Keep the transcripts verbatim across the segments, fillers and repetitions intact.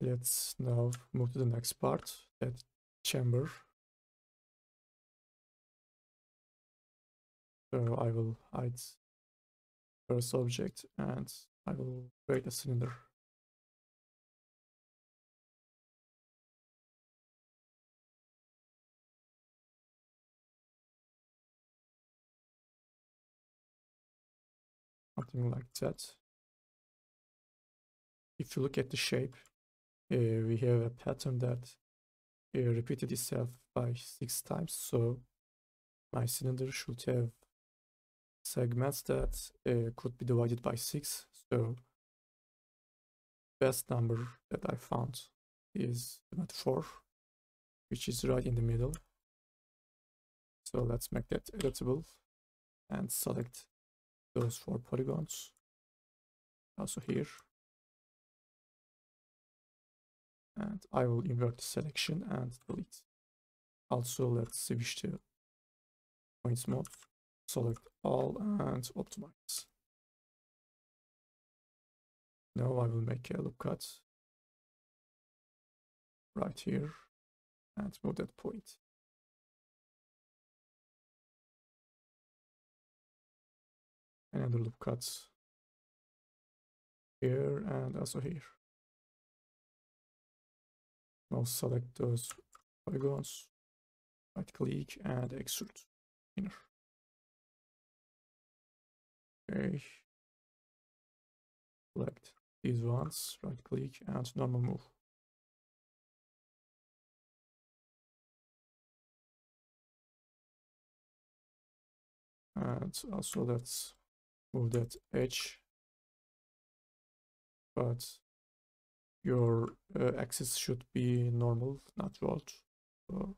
Let's now move to the next part, that chamber. So I will hide first object and I will create a cylinder. Something like that. If you look at the shape, uh, we have a pattern that uh, repeated itself by six times. So my cylinder should have segments that uh, could be divided by six. So best number that I found is about four, which is right in the middle. So let's make that editable and select those four polygons. Also here. And I will invert the selection and delete. Also, let's switch to points mode, select all and optimize. Now I will make a loop cut right here and move that point. Another loop cut here and also here. Now select those polygons, right click and extrude inner. Okay. Select these ones, right click and normal move. And also let's move that edge. But your uh, axis should be normal, not world. So you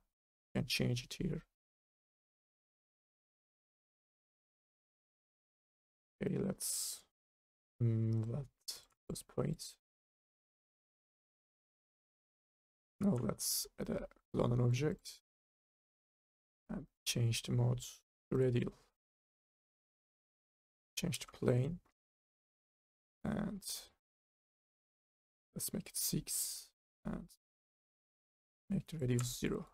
can change it here. Okay, let's move that those points. Now let's add a clone object and change the mode to radial. Change the plane and let's make it six and make the radius zero.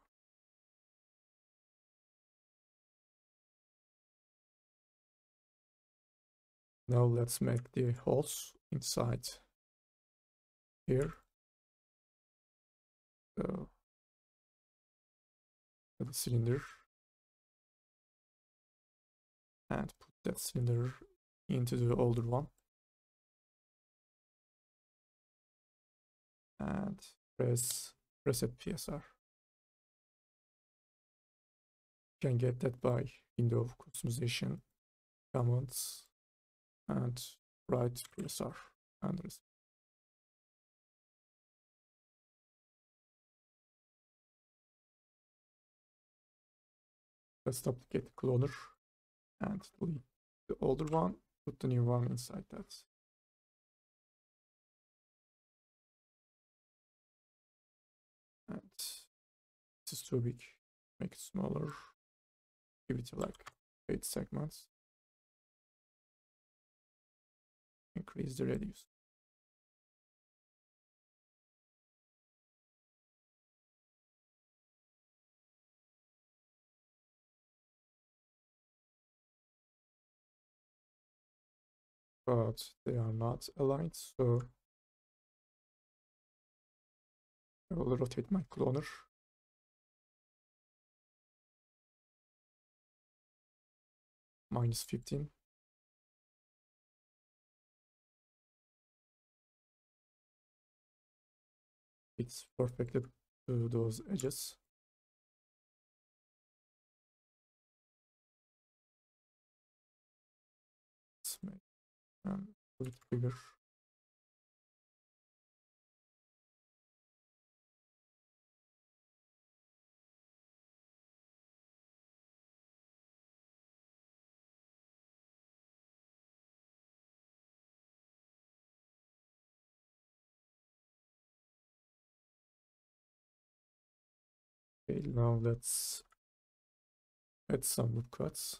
Now let's make the holes inside here. So the cylinder and put that cylinder into the older one. And press reset P S R. You can get that by window customization, commands, and write P S R and reset. Let's duplicate the cloner and delete the older one, put the new one inside that. This is too big, make it smaller, give it like eight segments, increase the radius. But they are not aligned, so I will rotate my cloner. Minus fifteen. It's perfected to those edges. Let's make um, a little bigger. Now let's add some loop cuts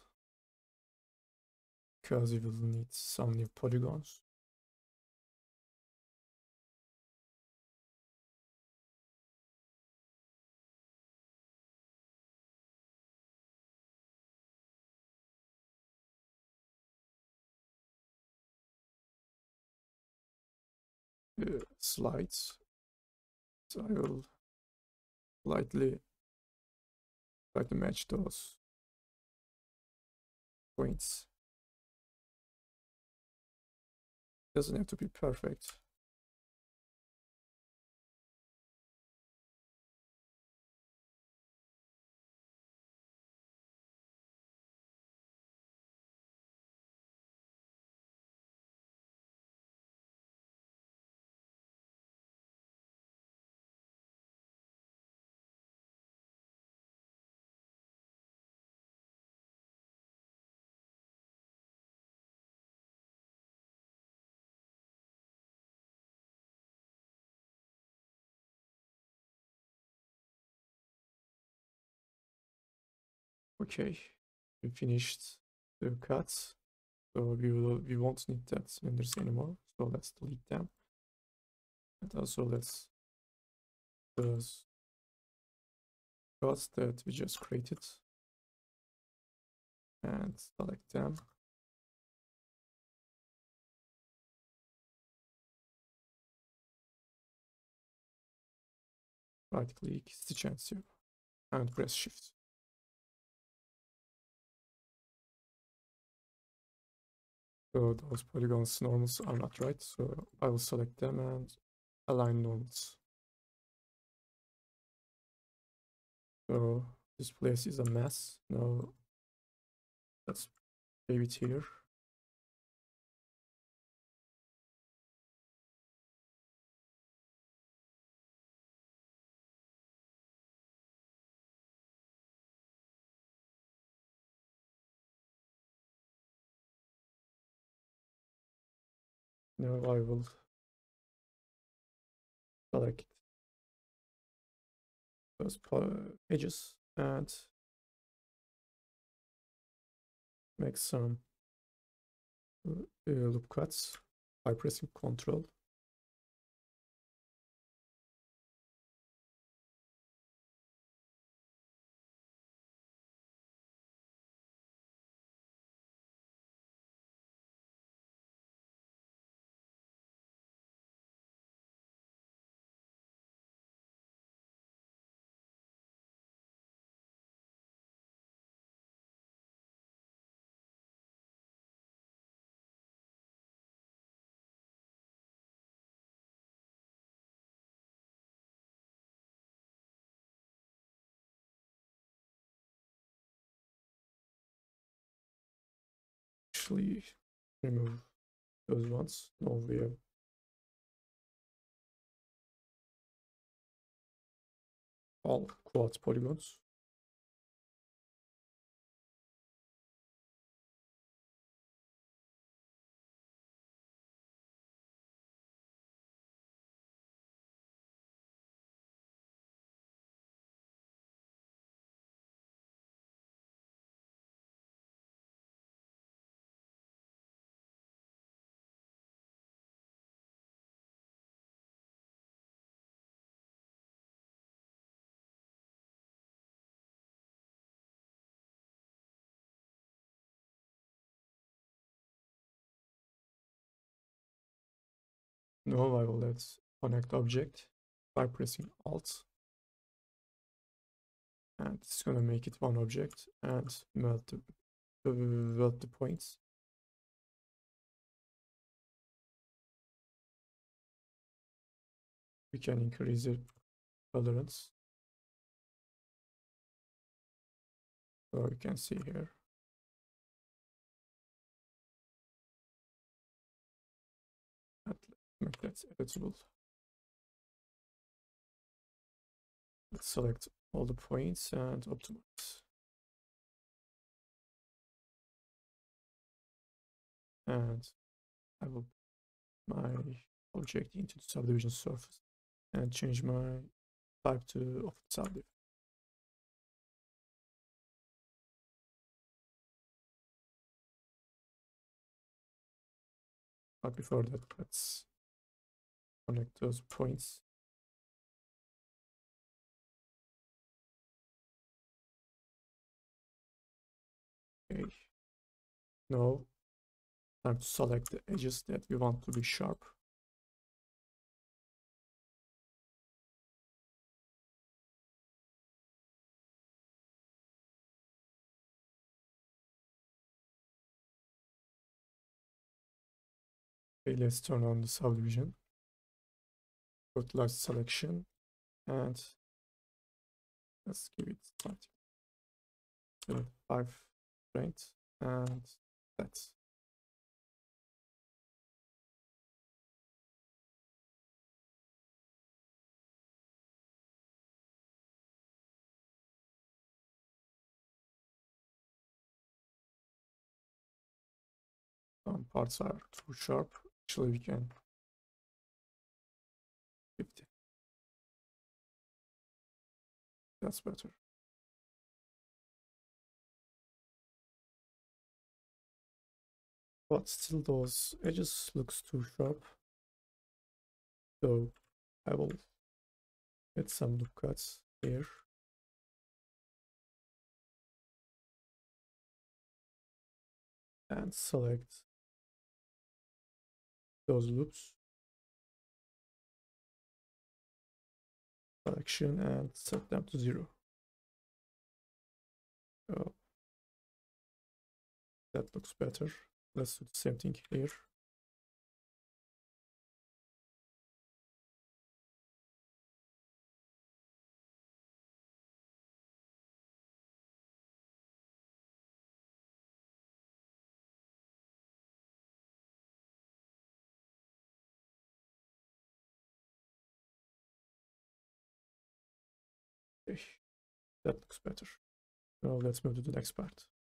because we will need some new polygons. uh, slides. So I will slightly try to match those points. Doesn't have to be perfect. Okay, we finished the cuts, so we will we won't need that cylinders anymore. So let's delete them, and also let's those cuts that we just created and select them. Right click, stitch and sew, and press shift. So those polygons normals are not right, so I will select them and align normals. So this place is a mess. Now let's leave it here. Now I will select those edges and make some uh, loop cuts by pressing Ctrl. Actually remove those ones. No, we have all quartz polygons. No, I will let's connect object by pressing Alt, and it's gonna make it one object and melt the, uh, melt the points. We can increase the tolerance, so you can see here. Make that editable. Let's select all the points and optimize. And I will put my object into the subdivision surface and change my type to Open Subdiv. But before that, let's connect those points. Okay. Now, time to select the edges that we want to be sharp. Okay, let's turn on the subdivision. Go to large selection and let's give it five, five print, and that's some parts are too sharp. Actually, we can fifty. That's better. But still, those edges looks too sharp. So I will get some loop cuts here. And select those loops, selection, and set them to zero. Oh, that looks better. Let's do the same thing here. That looks better. Now let's move to the next part.